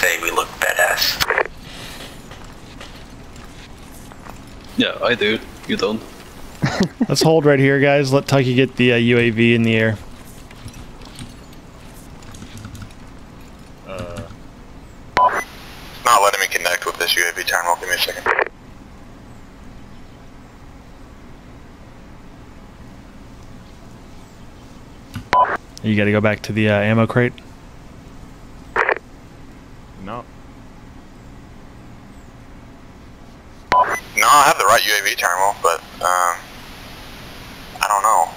say we look badass. Yeah, I do. You don't. Let's hold right here, guys. Let Tucky get the UAV in the air. Not letting me connect with this UAV terminal. Give me a second. You gotta go back to the ammo crate? No. No, I have the right UAV terminal, but I don't know.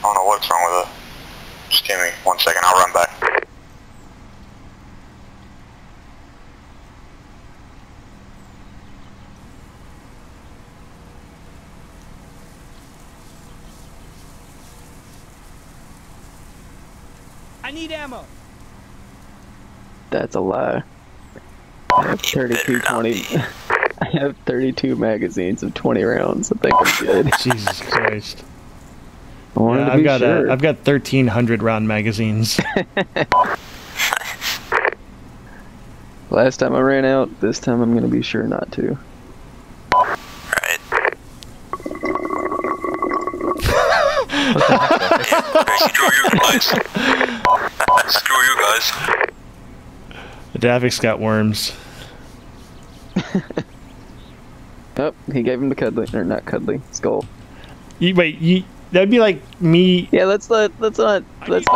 I don't know what's wrong with it. Just give me 1 second, I'll run back. I need ammo. That's a lie. I have 3220. I have 32 magazines of 20 rounds. I think I'm good. Jesus Christ. I wanted to be sure. I've got 1,300 round magazines. Last time I ran out, this time I'm gonna be sure not to. Screw you guys. Screw you guys. The Daffix got worms. Oh, he gave him the Cuddly. Or not Cuddly. Skull. That'd be like me. Yeah, let's not discuss that. It's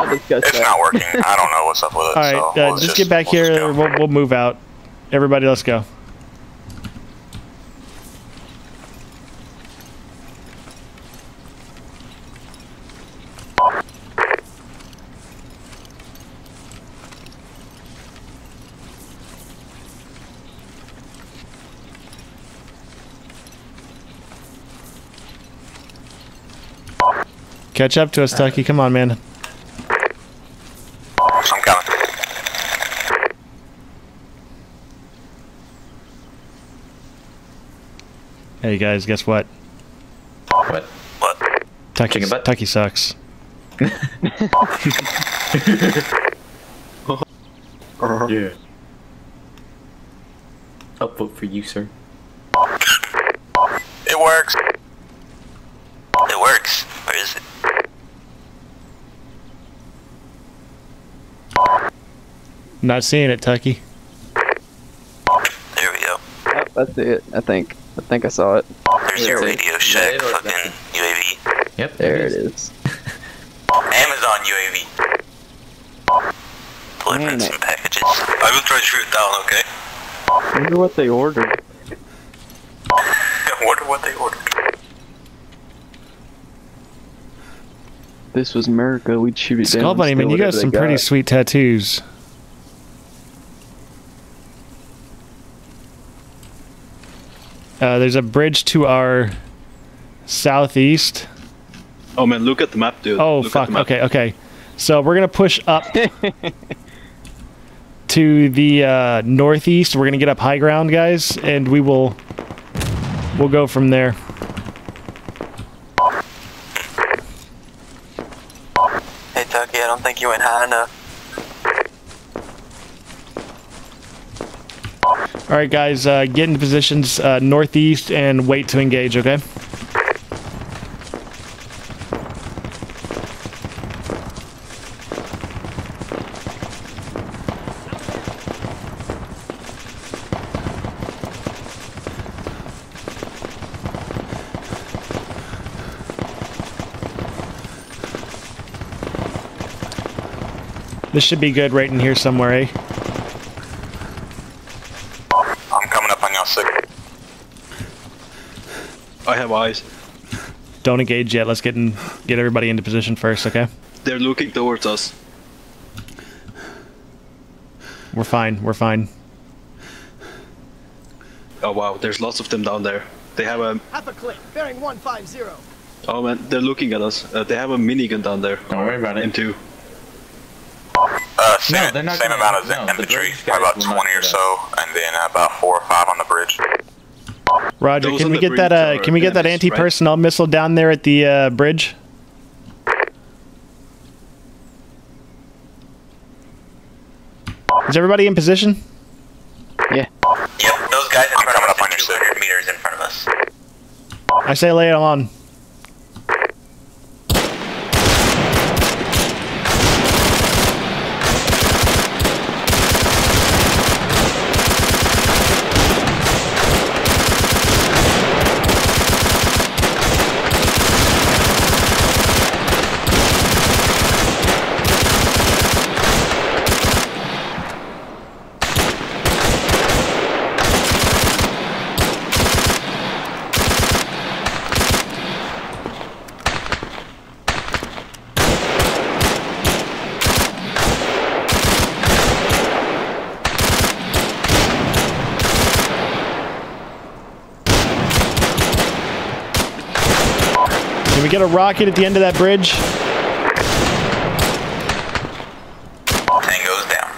not working. I don't know what's up with it. Alright, so we'll just get back here. We'll move out. Everybody, let's go. Catch up to us, Tucky. Come on, man. I'm coming. Hey, guys, guess what? What? What? Tucky sucks. Yeah. I'll vote for you, sir. It works. It works. Where is it? Not seeing it, Tucky. There we go. Yep, I see it, I think. I think I saw it. There's your radio shack fucking UAV. Yep, there it is. Amazon UAV. Delivering some packages. I will try to shoot it down, okay? I wonder what they ordered. I wonder what they ordered. This was America, we'd shoot it down. Skull Bunny, man, you got some pretty sweet tattoos. There's a bridge to our southeast. Oh man, look at the map, dude. Oh fuck, okay, okay. So we're gonna push up to the northeast. We're gonna get up high ground, guys, and we'll go from there. Hey Tucky, I don't think you went high enough. All right, guys, get into positions northeast and wait to engage, okay? This should be good right in here somewhere, eh? I have eyes. Don't engage yet. Let's get everybody into position first, okay? They're looking towards us. We're fine. We're fine. Oh wow, there's lots of them down there. They have a half a click bearing 150. Oh man, they're looking at us. They have a minigun down there. Don't worry about it. M2. Same amount as infantry, about 20 or so, and then about 4 or 5 on the bridge. Roger, can we get that anti-personnel missile down there at the bridge? Is everybody in position? Yeah. Yep, those guys in front of us are 200 meters in front of us. I say lay it on. Get a rocket at the end of that bridge. Tango's down.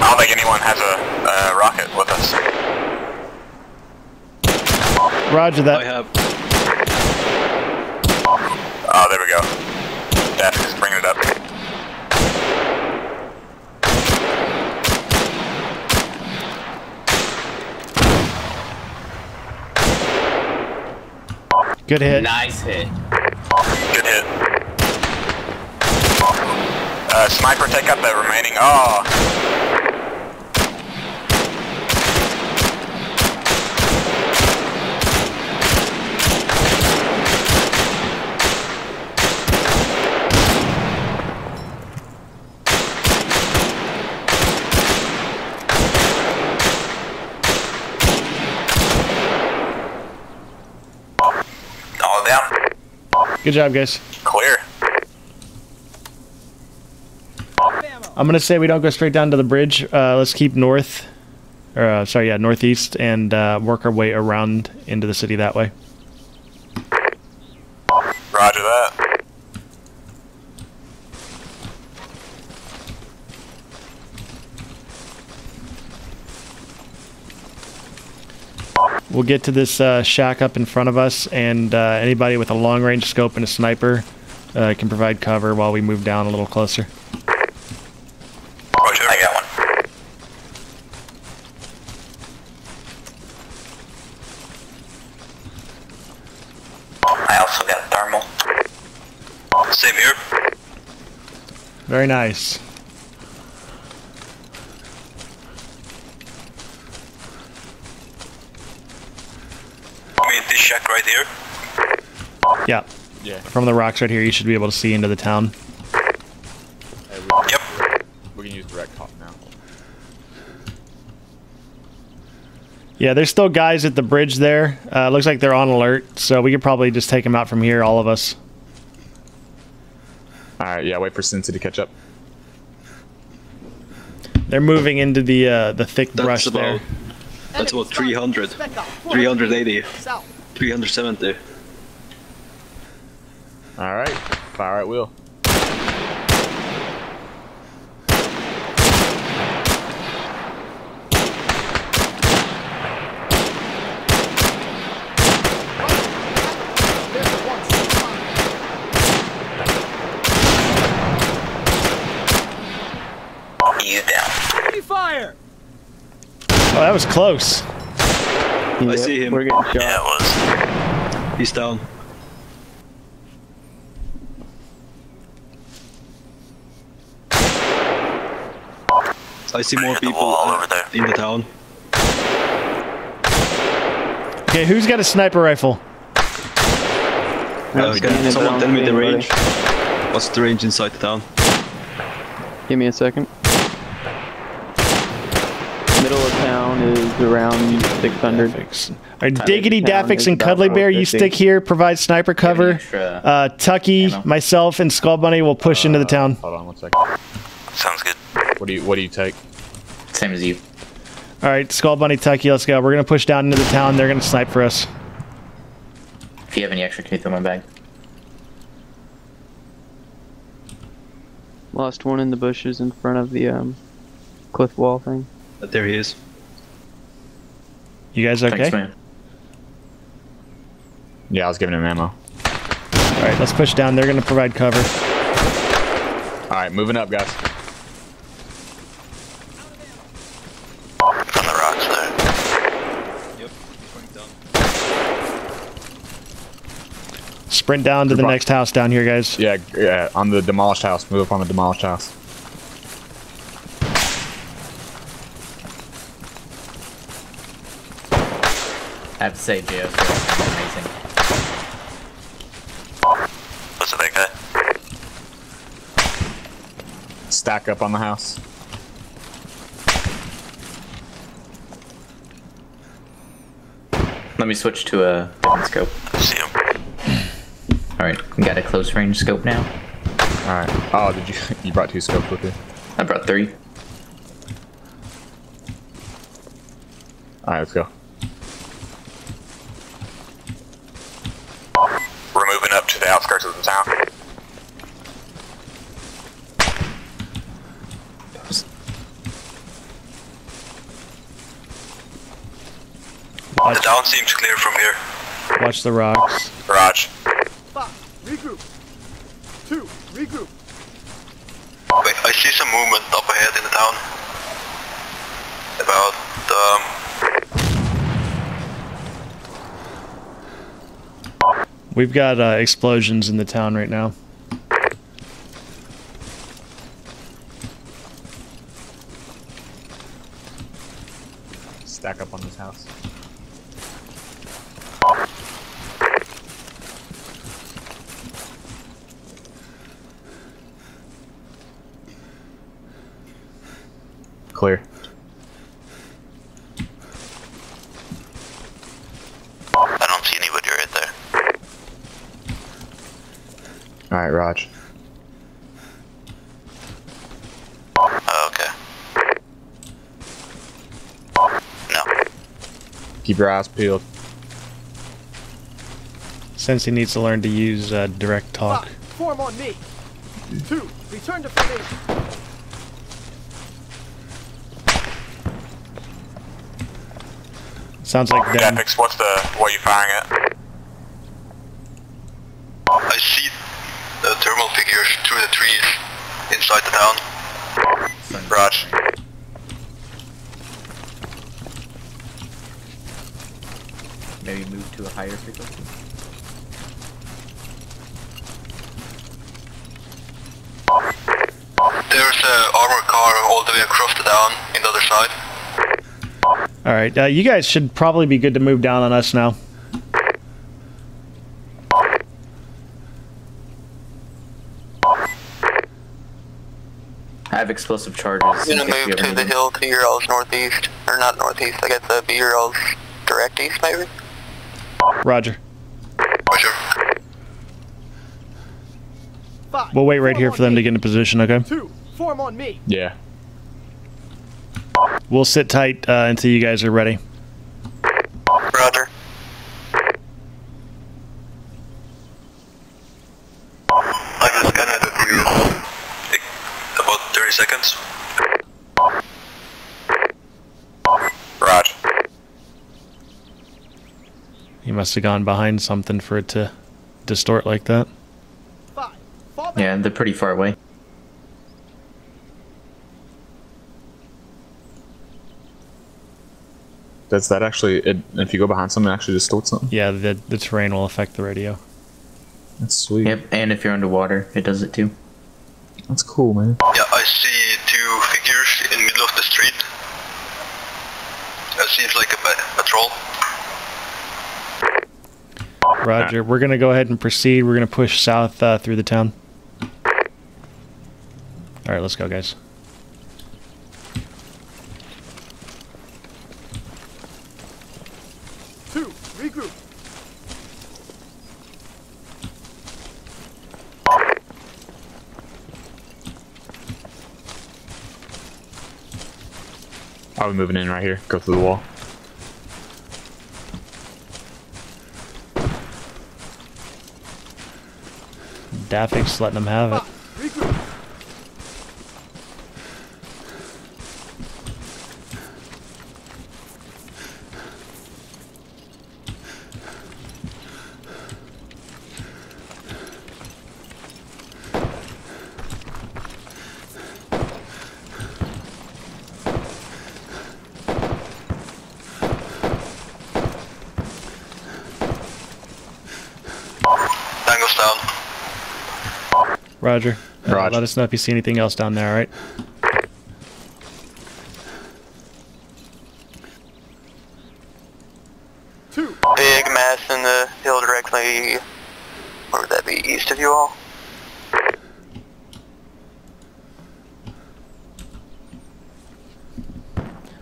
I don't think anyone has a rocket with us. Roger that. I have. Oh, there we go. Daffix is bringing it up. Good hit. Nice hit. Good hit. Sniper, take out that remaining. Oh. Good job, guys. Clear. I'm gonna say we don't go straight down to the bridge. Let's keep north, or sorry, yeah, northeast, and work our way around into the city that way. Roger that. We'll get to this shack up in front of us, and anybody with a long-range scope and a sniper can provide cover while we move down a little closer. Roger, I got one. I also got thermal. Same here. Very nice. Shack right here. Yeah. Yeah. From the rocks right here, you should be able to see into the town. Hey, yep. We can use direct hop now. Yeah, there's still guys at the bridge there. Looks like they're on alert, so we could probably just take them out from here, all of us. All right. Yeah. Wait for Cincy to catch up. They're moving into the thick brush there. That's about 300. 380. 370. Alright, fire at will. You down. Fire! Oh, that was close. Yep, I see him. We're getting shot. Yeah, it was. He's down. I see more people over there in the town. Okay, who's got a sniper rifle? Can someone tell me the range? What's the range inside the town? Give me a second. Middle of town is around 600. Alright, Diggity, Daffix, and Cuddly Bear, you stick here, provide sniper cover. Tucky, myself, and Skull Bunny will push into the town. Hold on one second. Sounds good. What do you take? Same as you. Alright, Skull Bunny, Tucky, let's go. We're gonna push down into the town. They're gonna snipe for us. If you have any extra, can you throw my bag? Lost one in the bushes in front of the cliff wall thing. But there he is. You guys okay? Thanks, man. Yeah, I was giving him ammo. Alright, let's push down. They're going to provide cover. Alright, moving up, guys. sprint down to the next house down here, guys. Yeah, yeah, on the demolished house. Move up on the demolished house. I have to say, Geo, amazing. What's that guy? Stack up on the house. Let me switch to a scope. Alright, we got a close range scope now. Alright. Oh, did you brought two scopes with you? I brought three. Alright, let's go. We're moving up to the outskirts of the town. The town seems clear from here. Watch the rocks. Raj. Regroup. Two, regroup. Wait, I see some movement up ahead in the town. About, we've got, explosions in the town right now. Stack up on this house. Clear. I don't see anybody right there. Alright, Raj. Okay. No. Keep your eyes peeled. Cincy needs to learn to use direct talk. Form on me. Two, return to formation. Sounds like that. Daffix, what are you firing at? I see the thermal figures through the trees inside the town. Raj. Maybe move to a higher frequency? There's an armored car all the way across the town in the other side. Alright, you guys should probably be good to move down on us now. I have explosive charges. I'm gonna move to the hill to your all's northeast. Or not northeast, I guess that'd be your all's direct east, maybe? Roger. Roger. We'll wait right here for them to get into position, okay? Two, form on me. Yeah. We'll sit tight until you guys are ready. Roger. I just got out of you. About 30 seconds. Roger. He must have gone behind something for it to distort like that. Yeah, they're pretty far away. Does that actually, if you go behind something, it actually distorts something? Yeah, the terrain will affect the radio. That's sweet. Yep, and if you're underwater, it does it too. That's cool, man. Yeah, I see two figures in the middle of the street. That seems like a troll. Roger, we're going to go ahead and proceed. We're going to push south through the town. Alright, let's go, guys. Probably moving in right here. Go through the wall. Daffix letting them have it. Roger. Roger. Let us know if you see anything else down there, all right? Two. Big mass in the hill directly, where would that be, east of you all?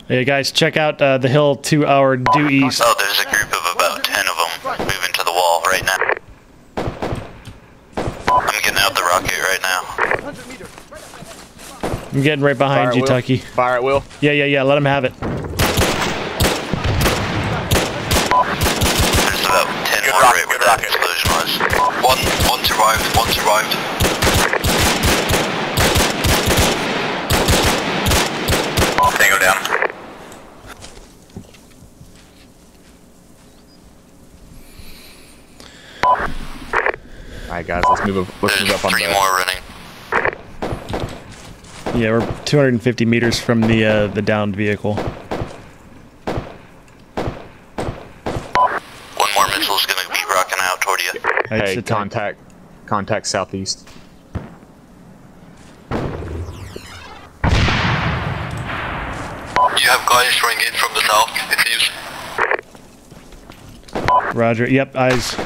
Hey guys, check out the hill to our due east. Oh, there's a group of about 10 of them moving to the wall right now. I'm getting out the rocket right now. I'm getting right behind you, Tucky. Fire at will. Yeah, yeah, yeah. Let him have it. There's about 10 more right where that explosion was. One survived. One survived. Tango down. Alright guys, let's move up on the... There's three more running. Yeah, we're 250 meters from the downed vehicle. One more missile's gonna be rocking out toward you. Hey, contact southeast. You have guys trying in from the south, it seems. Roger, yep, eyes.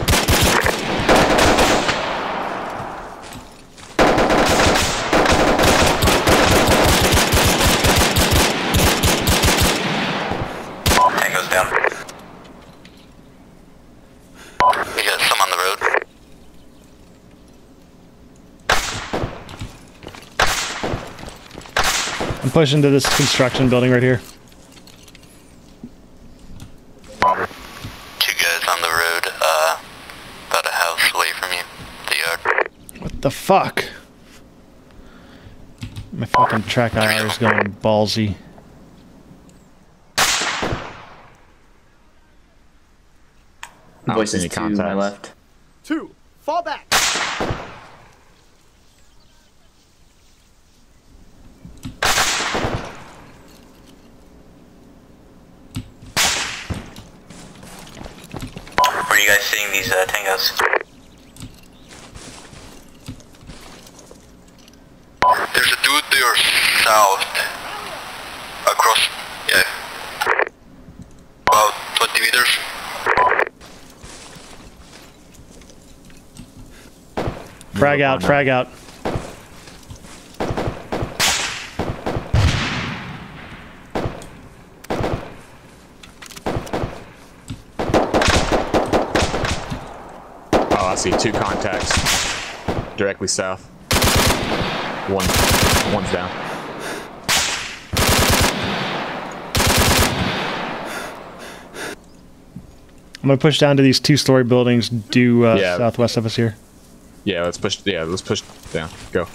Push into this construction building right here. Robert. Two guys on the road, about a house away from you, the yard. What the fuck? My fucking TrackIR is going ballsy. Voices to my left. Two, fall back. Seeing these tangos. There's a dude there south. Across, yeah. About 20 meters. Frag out, frag out. See two contacts directly south. One's down. I'm gonna push down to these two-story buildings due southwest of us here. Yeah, let's push. Yeah, let's push down. Go.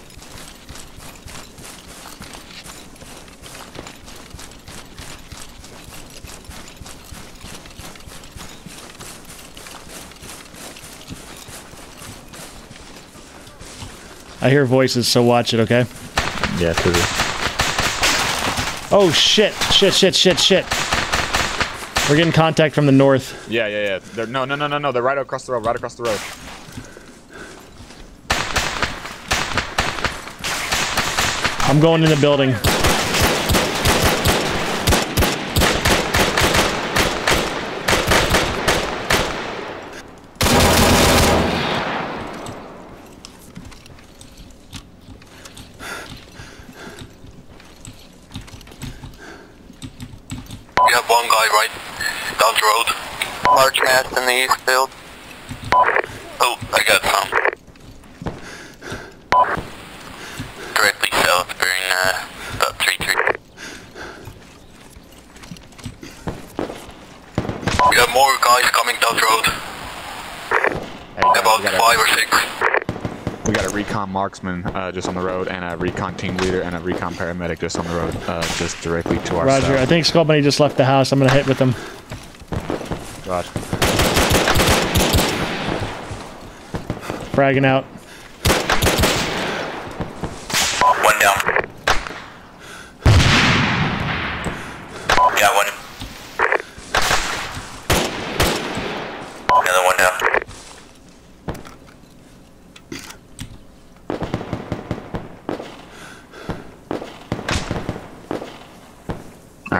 I hear voices, so watch it, okay? Yeah, true. Oh, shit. Shit. We're getting contact from the north. Yeah. They're, no. They're right across the road, I'm going in the building. In the east field. Oh, I got some. Directly south, bearing about 3-3. We have more guys coming down the road. Hey, about 5 or 6. We got a recon marksman just on the road, and a recon team leader, and a recon paramedic just on the road, just directly to our south. Roger, I think Skull Bunny just left the house. I'm going to hit with him. Roger. Fragging out. One down. Yeah, one. Another one down.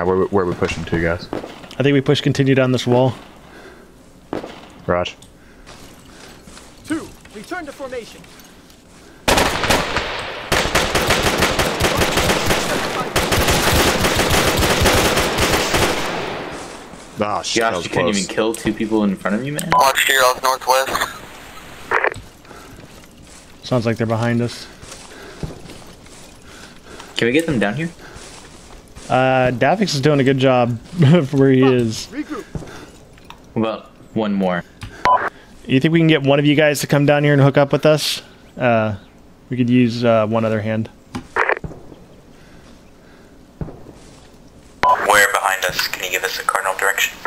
right, where are we pushing to, guys? I think we push continue down this wall. Raj. Two, return to formation. Oh, shit, gosh, you couldn't even kill two people in front of you, man? Watch here, off northwest. Sounds like they're behind us. Can we get them down here? Daffix is doing a good job for where he is. Well, one more. You think we can get one of you guys to come down here and hook up with us? We could use one other hand. Where behind us? Can you give us a cardinal direction?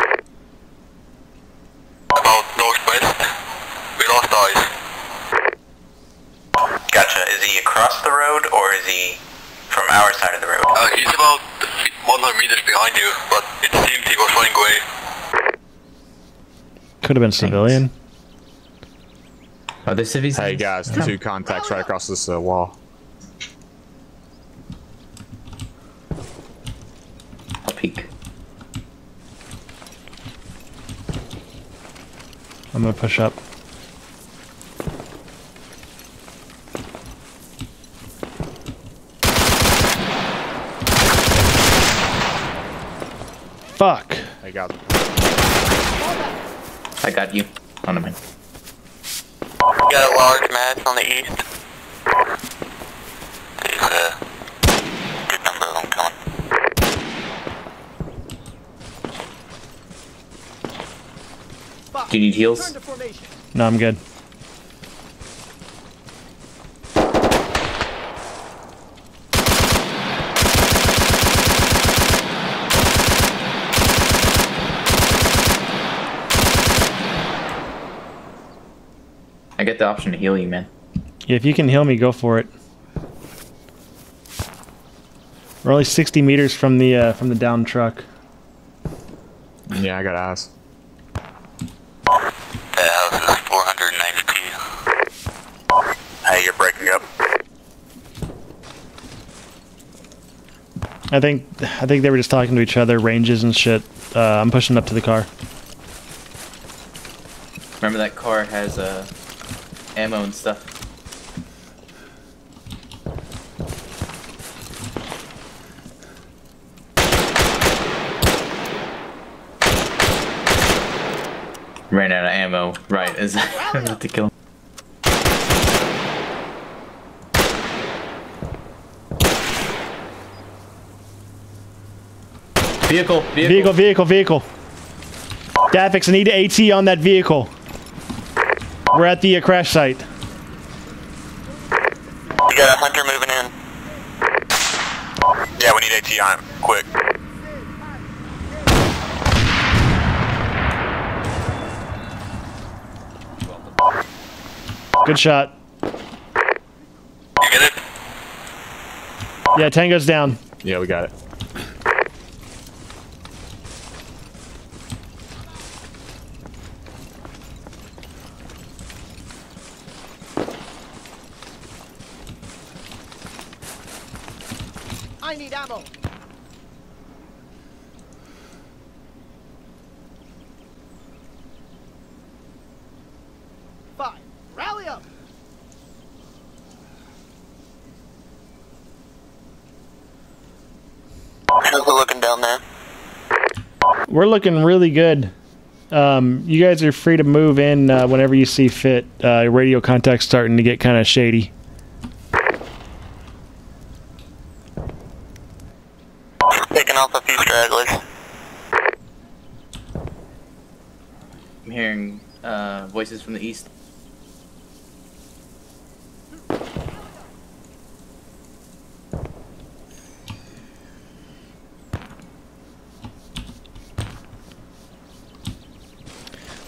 About northwest. We lost eyes. Gotcha. Is he across the road or is he from our side of the road? He's about 100 meters behind you, but it seems he was running away. Could have been civilian. Oh, this is hey guys, the two contacts right across this wall. I'll peek. I'm gonna push up. Fuck. I got you. On a minute. We got a large mass on the east. There's a good number of them coming. Do you need heals? No, I'm good. I get the option to heal you, man. Yeah, if you can heal me, go for it. We're only 60 meters from the down truck. Yeah, I got eyes. That house is 492. Hey, you're breaking up. I think they were just talking to each other, ranges and shit. I'm pushing up to the car. Remember that car has a ammo and stuff. Ran out of ammo right as I about to kill him. Vehicle, vehicle, vehicle, vehicle. Daffix, I need AT on that vehicle. We're at the crash site. We got a hunter moving in. Yeah, we need AT on him, quick. Good shot. You get it? Yeah, Tango's down. Yeah, we got it. I need ammo. Five. Rally up. How's it looking down there? We're looking really good. You guys are free to move in whenever you see fit. Radio contact's starting to get kind of shady. Off a few stragglers. I'm hearing voices from the east.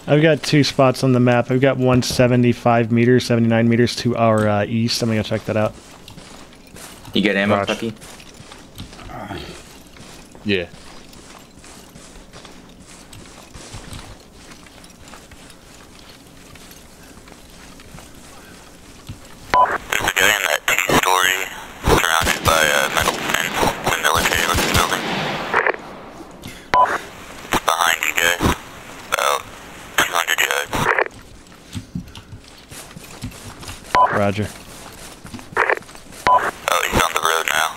I've got two spots on the map. I've got one 75 meters, 79 meters to our east. I'm gonna go check that out. You get ammo, Tucky? Yeah. There's a guy in that two-story surrounded by a metal fence in the military looking building. Roger. Oh, he's on the road now.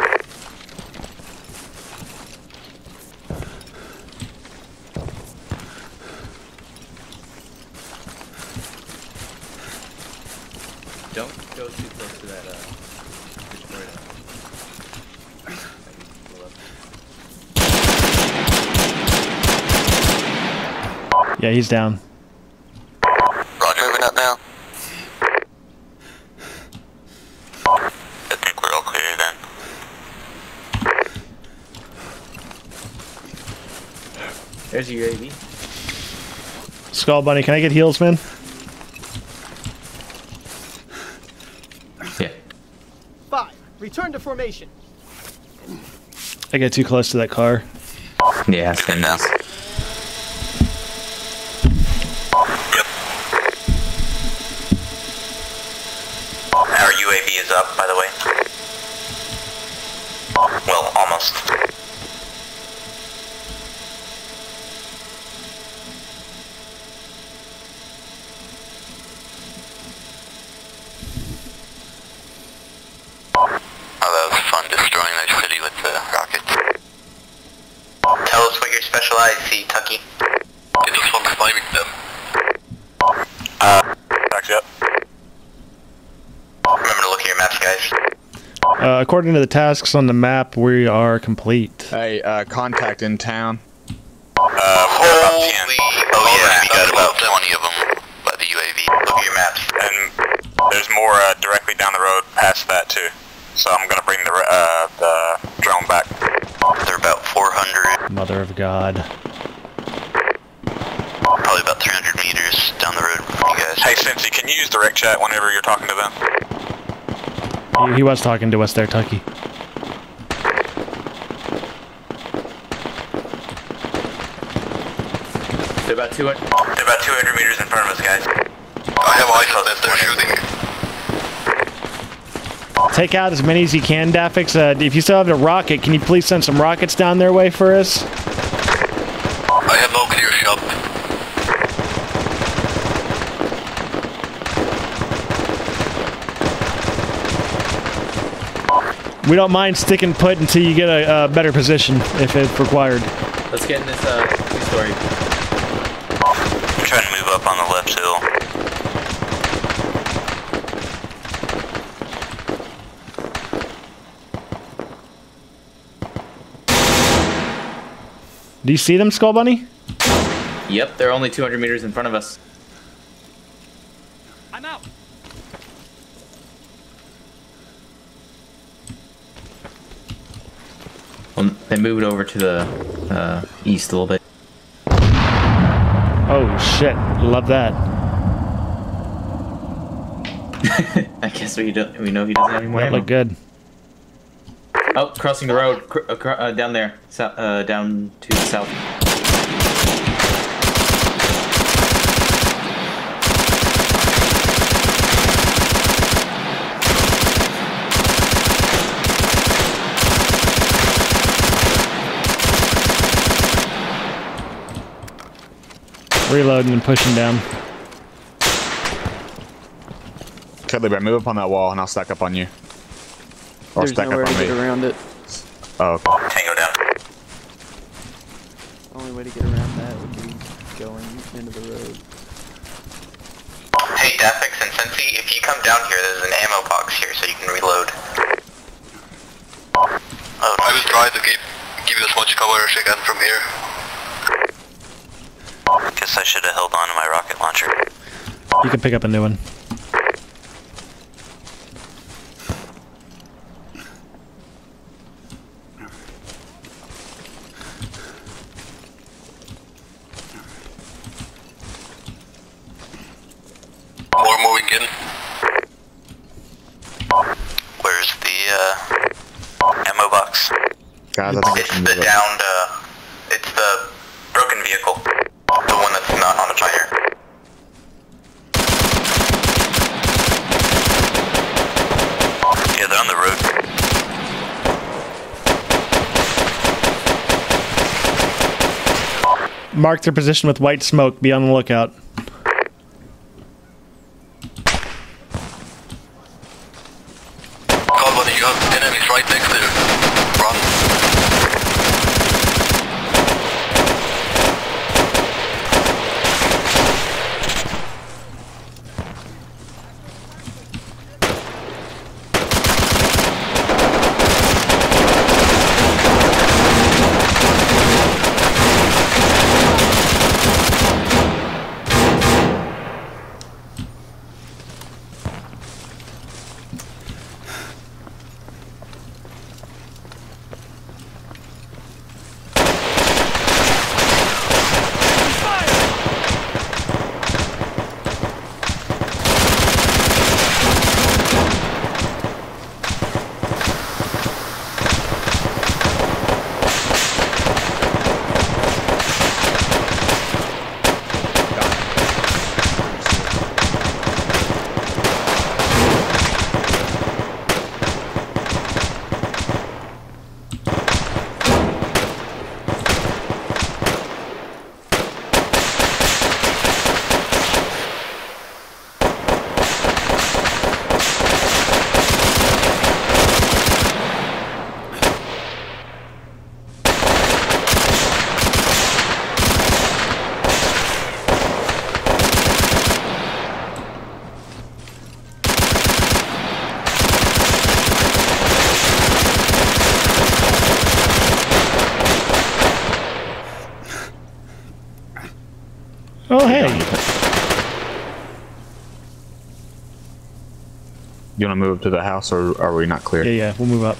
Don't go too close to that, Yeah, he's down. Roger, moving up now. I think we're all clear then. There's your UAV. Skull Bunny, can I get heals, man? Yeah. 5, return to formation. I got too close to that car. Yeah, it's good now. UAV is up, by the way. Well, almost. Oh, that was fun destroying that city with the rockets. Tell us what your special eyes see, Tucky. Is this one climbing them? Back's up. According to the tasks on the map, we are complete. Hey, contact in town. Holy... Oh yeah, we got about 20 of them by the UAV. Look at your maps. And there's more directly down the road past that too. So I'm gonna bring the drone back. They're about 400. Mother of God. Probably about 300 meters down the road from you guys. Hey, Cincy, can you use direct chat whenever you're talking to them? He was talking to us there, Tucky. They're about 200 meters in front of us, guys. I have eyes on this, they're shooting. Take out as many as you can, Daffix. If you still have a rocket, can you please send some rockets down their way for us? I have no clear shot. We don't mind sticking put until you get a better position, if it's required. Let's get in this two-story. I'm trying to move up on the left hill. Do you see them, Skull Bunny? Yep, they're only 200 meters in front of us. I'm out! Well, they moved over to the east a little bit. Oh shit! Love that. I guess we know he doesn't have any more. That looked good. Oh, crossing the road down there, down to the south. Reloading and pushing down. Cuddly, bear, move up on that wall and I'll stack up on you. Or there's stack nowhere up on to get me. Around it. Oh, okay. Tango down. The only way to get around that would be going into the road. Hey, Daffix and Cincy, if you come down here, there's an ammo box here so you can reload. Oh, I will try to give you as much cover as I can from here. Guess I should have held on to my rocket launcher. You can pick up a new one. More moving in. Where's the ammo box? God, that's it's the downed. It's the broken vehicle. The one that's not on the tire. Yeah, they're on the road. Mark their position with white smoke. Be on the lookout. You want to move to the house, or are we not clear? Yeah, we'll move up.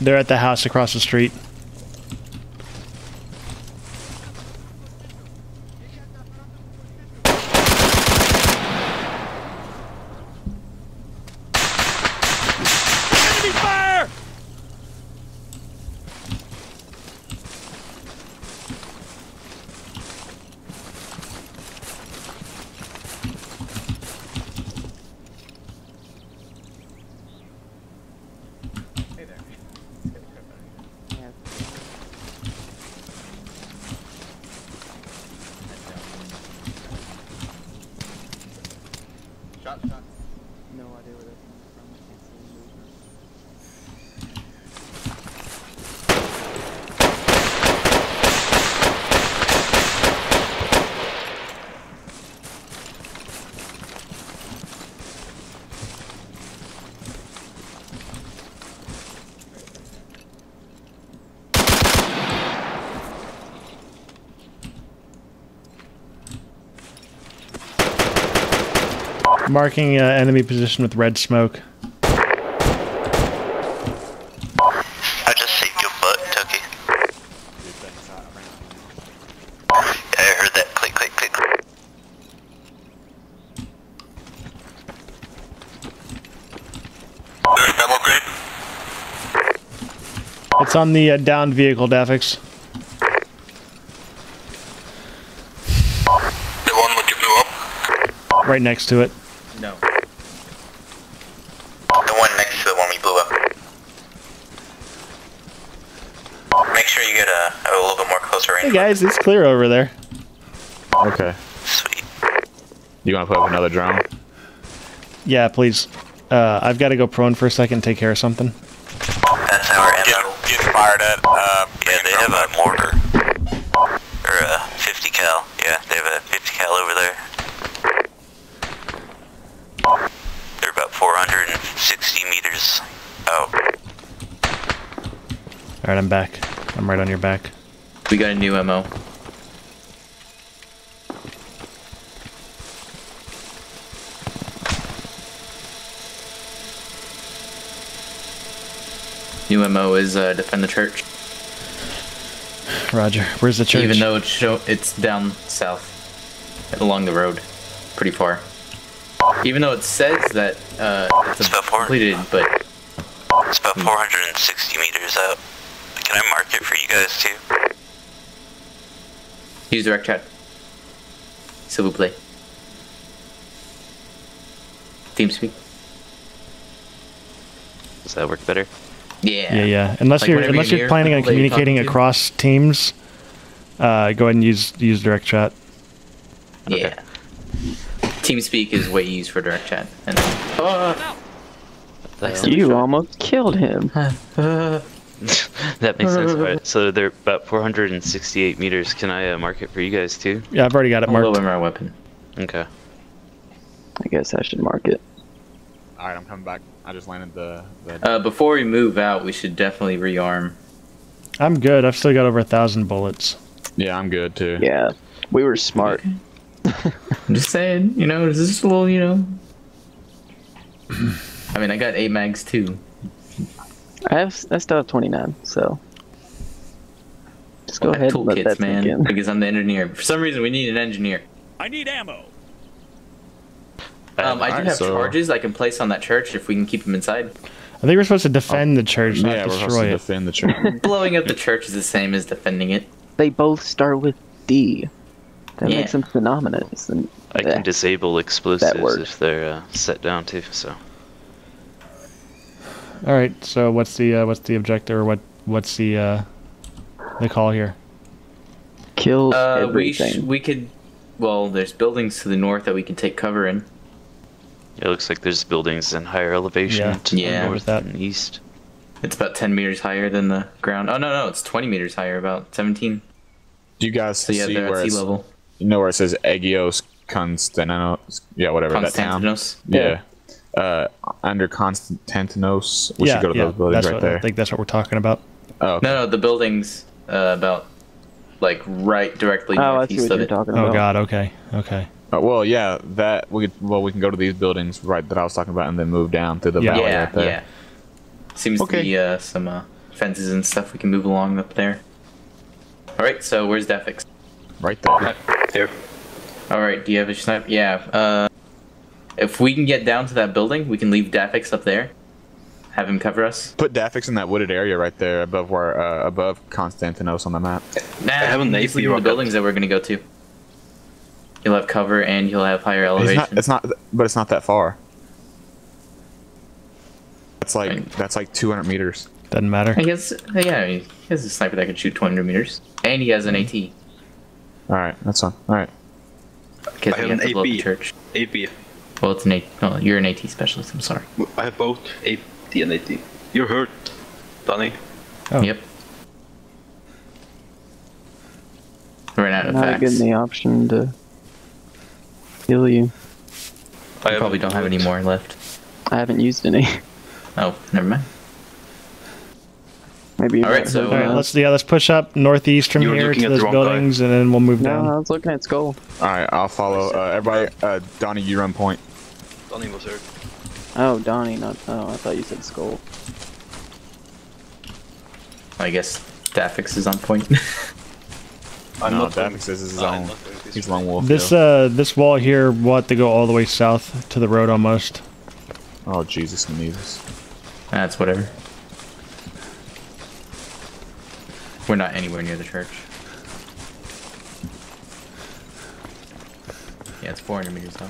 They're at the house across the street. Marking enemy position with red smoke. I just saved your butt, Tucky. I heard that click, click, click, click. There's double grip. It's on the downed vehicle, Daffix. The one that you blew up? Right next to it. No. The one next to the one we blew up. Make sure you get a little bit more closer range. Hey guys, it's clear over there. Okay. Sweet. You want to put up another drone? Yeah, please. I've got to go prone for a second and take care of something. That's our M.O. Get fired at. Yeah, they have a mortar. Or a 50 cal. Yeah, they have a 50 cal over there. 460 meters out. Alright, I'm back. I'm right on your back. We got a new M.O. New M.O. is defend the church. Roger. Where's the church? Even though it's down south, along the road, pretty far. Even though it says that it's about completed, but it's about 460 meters up. Can I mark it for you guys too? Use direct chat. S'il vous plaît. TeamSpeak. Does that work better? Yeah. Yeah. Unless like you're planning on communicating across teams, go ahead and use direct chat. Okay. Yeah. TeamSpeak is way used for direct chat. And you almost killed him. That makes sense. Right. So they're about 468 meters. Can I mark it for you guys too? Yeah, I've already got it marked. I'll lower my weapon. Okay. I guess I should mark it. All right, I'm coming back. I just landed the... before we move out, we should definitely rearm. I'm good. I've still got over 1,000 bullets. Yeah, I'm good too. Yeah, we were smart. Okay. I'm just saying, you know, this is just a little, you know. I mean, I got 8 mags too. I still have 29, so just go ahead and let that sink in. Because I'm the engineer. For some reason, we need an engineer. I need ammo. I do have charges I can place on that church if we can keep them inside. I think we're supposed to defend the church, not destroy it. Yeah, we're supposed to defend the church. Blowing up the church is the same as defending it. They both start with D. That makes them synonymous. And I can disable explosives if they're set down too. So. All right. So what's the objective? Or what's the call here? Kill everything. We could. Well, there's buildings to the north that we could take cover in. It looks like there's buildings in higher elevation to the north and east. It's about 10 meters higher than the ground. Oh no, it's 20 meters higher, about 17. Do you guys see where it's? Level. You know where it says Agios Konstantinos? Yeah, whatever that town. Yeah. under Konstantinos. We should go to those buildings right there. I think that's what we're talking about. Oh, okay. No, the buildings about like right directly northeast of it. Oh God, okay, okay. Well, yeah, that we could, well, we can go to these buildings right that I was talking about, and then move down through the valley right there. Yeah. Seems to be some fences and stuff. We can move along up there. All right, so where's Daffix? Right there. There. All right. Do you have a sniper? Yeah. If we can get down to that building, we can leave Daffix up there. Have him cover us. Put Daffix in that wooded area right there above where above Konstantinos on the map. Nah, haven't they seen the buildings that we're gonna go to? You'll have cover and you'll have higher elevation. It's not, but it's not that far. It's like that's like 200 meters. Doesn't matter. I guess. Yeah, he has a sniper that can shoot 200 meters, and he has an AT. All right, that's fine. All right. I have an AP. Church. AP. Well, it's an AT. No, you're an AT specialist. I'm sorry. I have both AT and AT. You're hurt, Donnie. Oh. Yep. Ran out of facts. I'm not getting the option to heal you. I probably don't have any more left. I haven't used any. Oh, never mind. Maybe. All right, so let's push up northeast from here to those buildings, and then we'll move down. No, I was looking at Skull. All right, I'll follow. Everybody, Donnie, you run point. Donnie was hurt. Oh, Donnie, not. Oh, I thought you said Skull. I guess Daffix is on point. I'm not Daffix is his own. He's Lone Wolf. This this wall here, we'll have to go all the way south to the road almost. Oh Jesus, and Jesus. That's whatever. We're not anywhere near the church. Yeah, it's 400 meters up.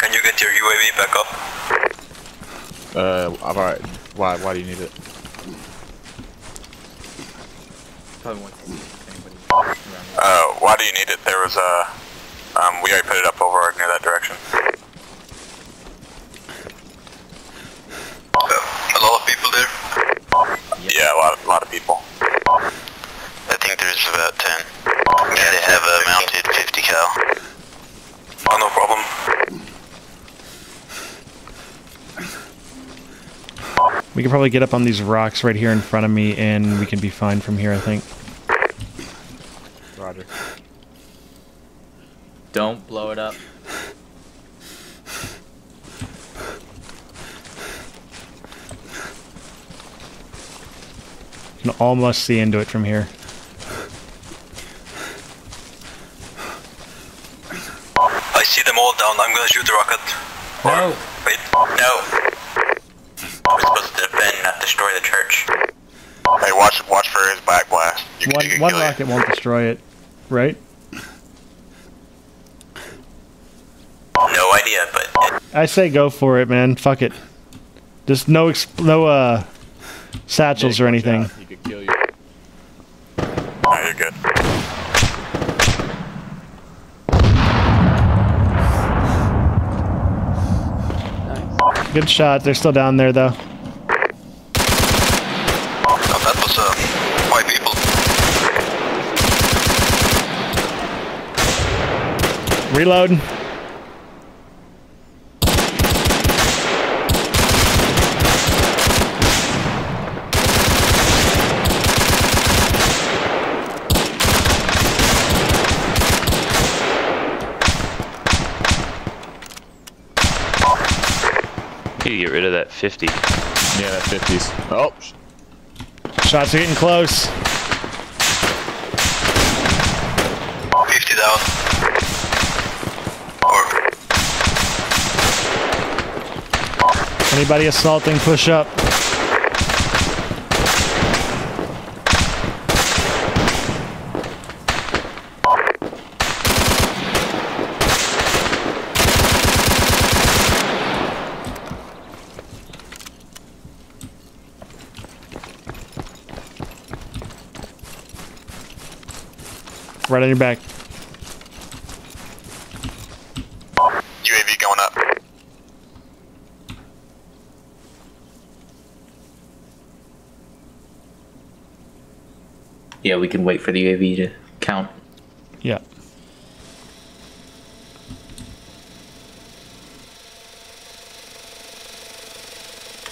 Can you get your UAV back up? Alright. Why do you need it? Probably want to see if anybody why do you need it? There was a we already put it up over near that direction. A lot of people there? Yeah, a lot of people. I think there's about 10. Yeah, they have a mounted 50 cal. Oh, no problem. We can probably get up on these rocks right here in front of me, and we can be fine from here, I think. Roger. Don't blow it up. Can almost see into it from here. I see them all down. I'm gonna shoot the rocket. No. Wait. No. We're supposed to defend, not destroy the church. Hey, watch for his back blast. One rocket won't destroy it, right? No idea, but I say go for it, man. Fuck it. Just no satchels or anything. He could kill you. Oh, you're good. Nice. Good shot. They're still down there, though. Oh, that was white people. Reload. Get rid of that 50. Yeah, that 50's. Oh, shots are getting close. 50 down. Over. Anybody assaulting, push up. Right on your back. UAV going up. Yeah, we can wait for the UAV to count. Yeah. I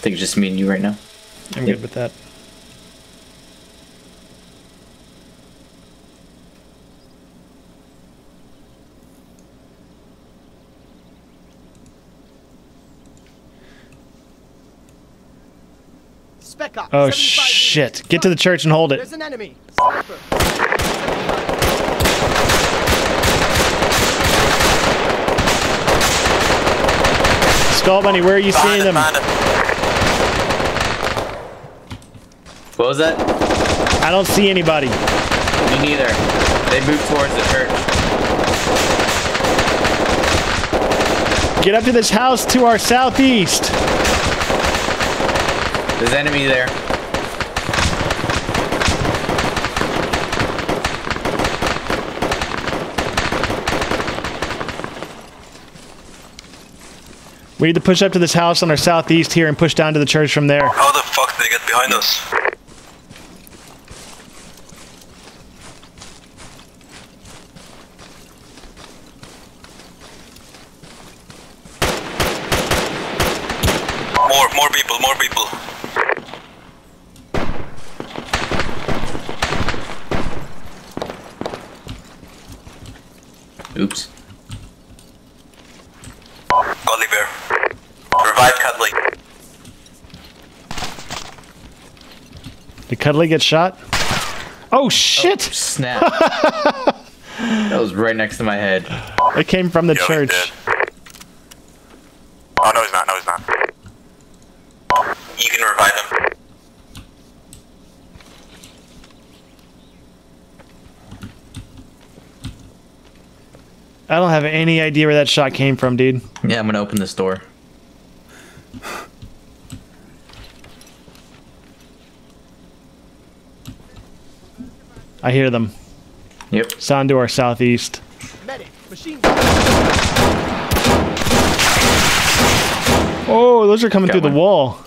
think it's just me and you right now. I'm good with that. Oh shit! Get to the church and hold it. There's an enemy. Skull Bunny, where are you seeing them? What was that? I don't see anybody. Me neither. They moved towards the church. Get up to this house to our southeast. There's enemy there. We need to push up to this house on our southeast here and push down to the church from there. How the fuck did they get behind us? More people. Oops. Cuddly bear. Revive Cuddly. Did Cuddly get shot? Oh shit! Oh, snap. That was right next to my head. It came from the church. Oh no, he's not. No, he's not. You can revive him. I don't have any idea where that shot came from, dude. Yeah, I'm gonna open this door. I hear them. Yep. Sound to our southeast. Medic, machine gun. Oh, those are coming through the wall.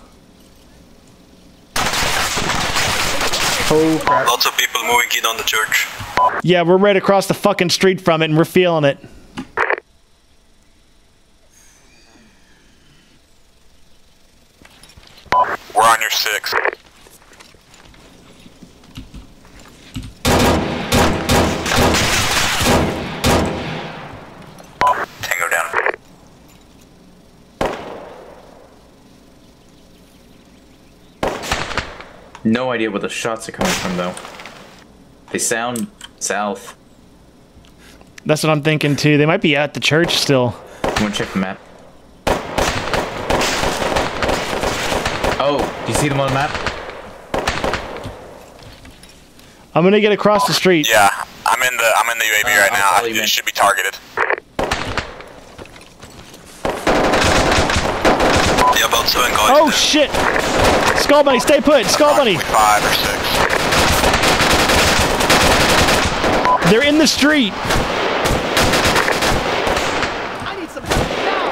Oh, crap. Lots of people moving in on the church. Yeah, we're right across the fucking street from it, and we're feeling it. We're on your six. Tango down. No idea where the shots are coming from, though. They sound south. That's what I'm thinking too. They might be at the church still. I'm gonna check the map. Oh, do you see them on the map? I'm gonna get across the street. Yeah, I'm in the UAV right now. It should be targeted. Yeah, about 7 guys. Oh shit! Skull Bunny, stay put. Skull Bunny. 5 or 6. They're in the street. I need some help now.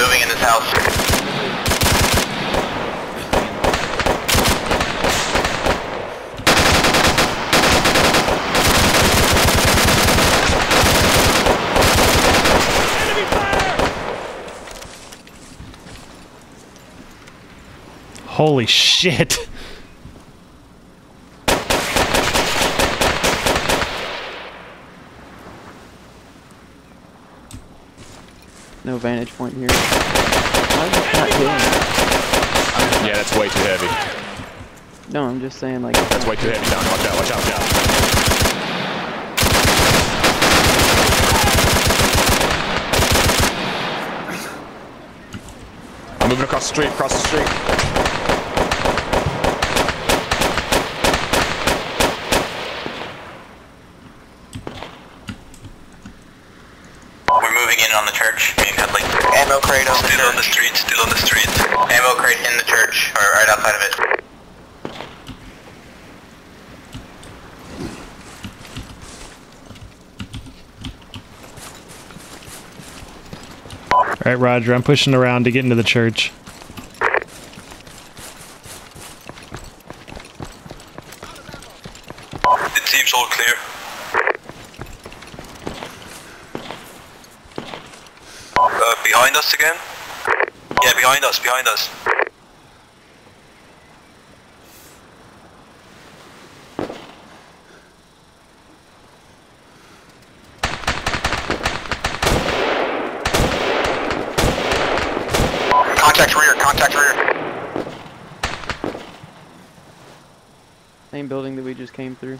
Moving in this house. Holy shit. No vantage point here. Yeah, that's way too heavy. No, I'm just saying like... That's way too heavy. Down. Watch out, watch out, watch out. I'm moving across the street, across the street. We're moving in on the church. M.O. crate on the church. Still on the street, still on the street. M.O. crate in the church, or right outside of it. Alright, Roger, I'm pushing around to get into the church. The team's all clear. Behind us again? Yeah, behind us, behind us. Same building that we just came through.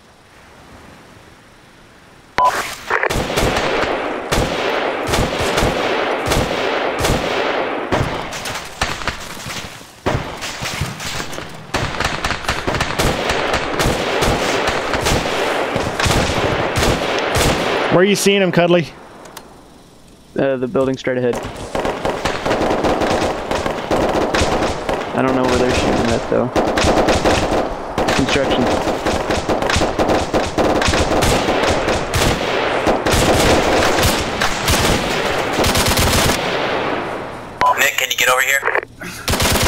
Where are you seeing him, Cuddly? The building straight ahead. I don't know where they're shooting at, though. Construction. Nick, can you get over here?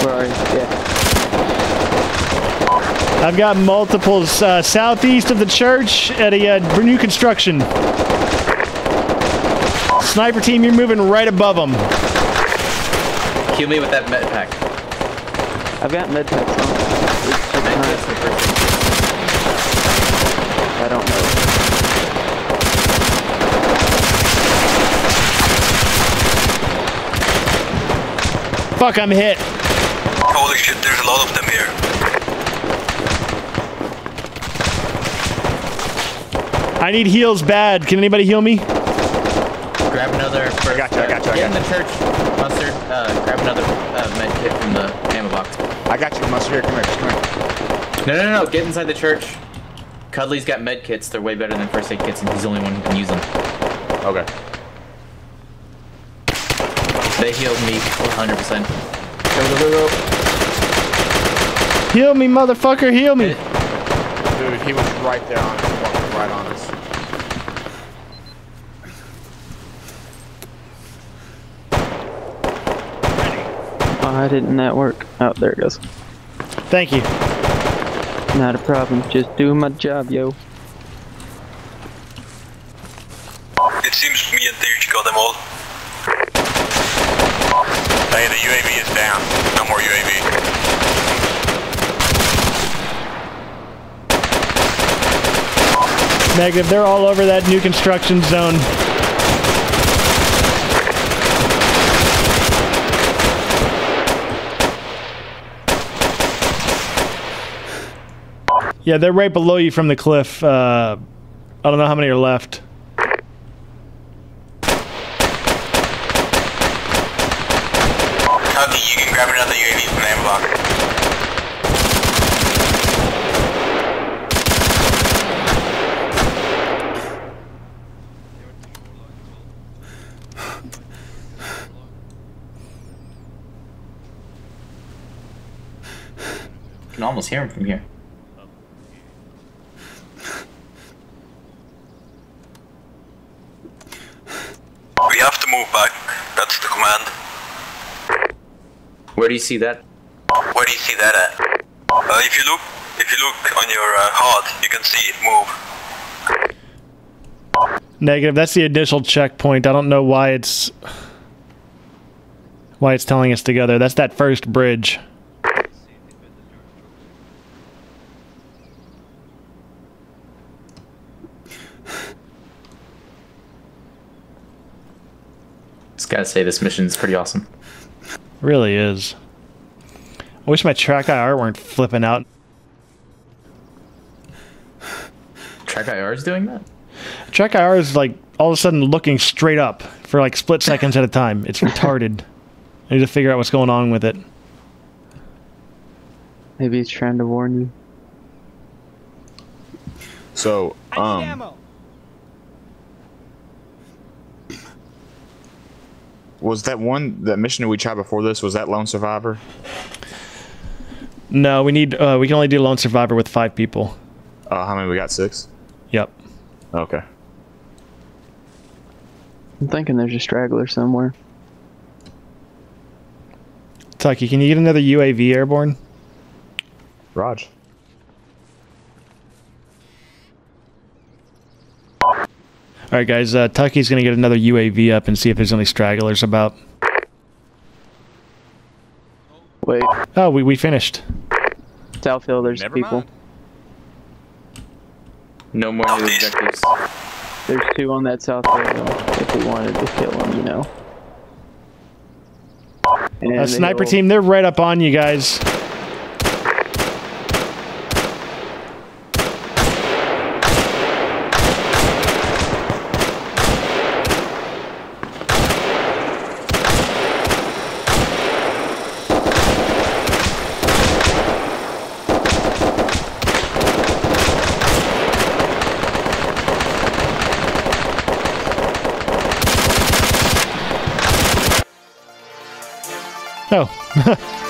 Where are you? Yeah. I've got multiples southeast of the church at a new construction. Sniper team, you're moving right above them. Kill me with that med pack. I've got med packs on. I don't know. Fuck, I'm hit. Holy shit, there's a lot of them here. I need heals bad. Can anybody heal me? Grab another. First, I got you. Get in the church, Mustard. Grab another med kit from the ammo box. I got you, Mustard. Here, come here. No. Get inside the church. Cuddly's got med kits. They're way better than first aid kits, and he's the only one who can use them. Okay. They healed me 100%. Go. Heal me, motherfucker. Heal me. Dude, he was right there on us. Walking right on us. Why didn't that work? Oh, there it goes. Thank you. Not a problem. Just doing my job, yo. It seems me and Darius got them all. Hey, the UAV is down. No more UAV. Negative. They're all over that new construction zone. Yeah, they're right below you from the cliff. I don't know how many are left. Tucky, you can grab another UAV from the ammo box. You can almost hear him from here. Where do you see that? Where do you see that at? If you look on your HUD, you can see it move. Negative. That's the initial checkpoint. I don't know why it's telling us to go there. That's that first bridge. Just gotta say, this mission is pretty awesome. Really is. I wish my TrackIR weren't flipping out. TrackIR is doing that? TrackIR is like all of a sudden looking straight up for like split seconds at a time. It's retarded. I need to figure out what's going on with it. Maybe it's trying to warn you. So, I need ammo. Was that mission that we tried before this, was that Lone Survivor? No, we can only do Lone Survivor with 5 people. How many we got, 6? Yep. Okay. I'm thinking there's a straggler somewhere. Tucky, can you get another UAV airborne? Raj. Alright guys, Tucky's gonna get another UAV up and see if there's any stragglers about. Wait. Oh, we finished. It's outfield, there's people. Mind. No more new objectives. There's two on that south field if we wanted to kill them, you know. And sniper team, they're right up on you guys. Oh.